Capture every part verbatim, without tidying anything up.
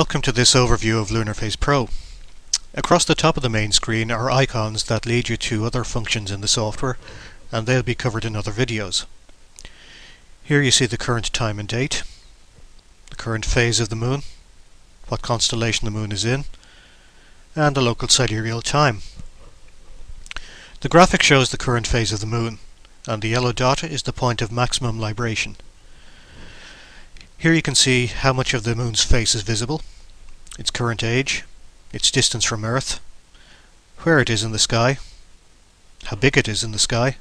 Welcome to this overview of LunarPhase Pro. Across the top of the main screen are icons that lead you to other functions in the software, and they'll be covered in other videos. Here you see the current time and date, the current phase of the moon, what constellation the moon is in, and the local sidereal time. The graphic shows the current phase of the moon, and the yellow dot is the point of maximum libration. Here you can see how much of the moon's face is visible, its current age, its distance from Earth, where it is in the sky, how big it is in the sky,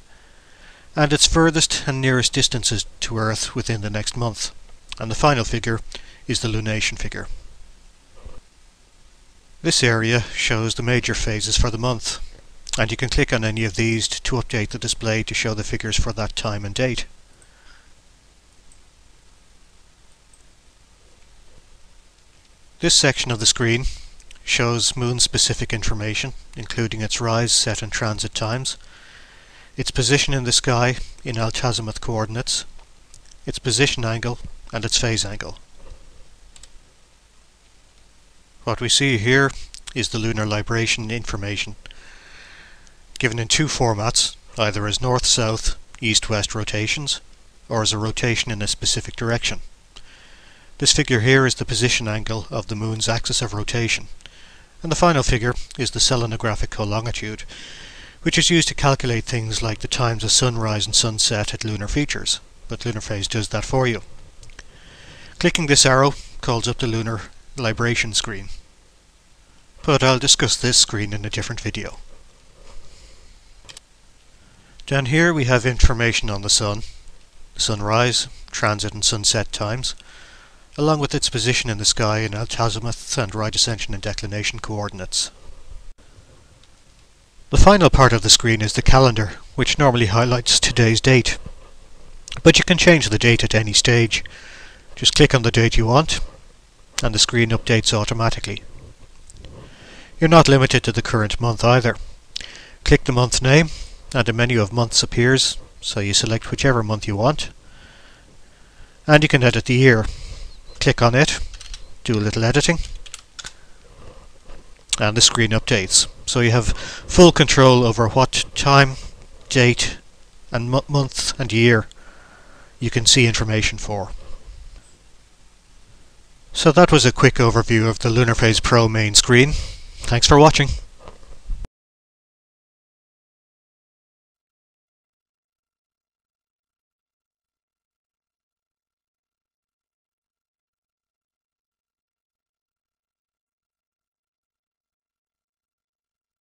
and its furthest and nearest distances to Earth within the next month. And the final figure is the lunation figure. This area shows the major phases for the month, and you can click on any of these to update the display to show the figures for that time and date. This section of the screen shows moon-specific information, including its rise, set and transit times, its position in the sky in altazimuth coordinates, its position angle and its phase angle. What we see here is the lunar libration information, given in two formats, either as north-south, east-west rotations, or as a rotation in a specific direction. This figure here is the position angle of the moon's axis of rotation, and the final figure is the selenographic colongitude, which is used to calculate things like the times of sunrise and sunset at lunar features, but LunarPhase does that for you. Clicking this arrow calls up the lunar libration screen, but I'll discuss this screen in a different video. Down here we have information on the sun, sunrise, transit and sunset times, along with its position in the sky in altazimuth and right ascension and declination coordinates. The final part of the screen is the calendar, which normally highlights today's date. But you can change the date at any stage. Just click on the date you want, and the screen updates automatically. You're not limited to the current month either. Click the month name, and a menu of months appears, so you select whichever month you want. And you can edit the year. Click on it, do a little editing, and the screen updates. So you have full control over what time, date, and mo month and year you can see information for. So that was a quick overview of the LunarPhase Pro main screen. Thanks for watching.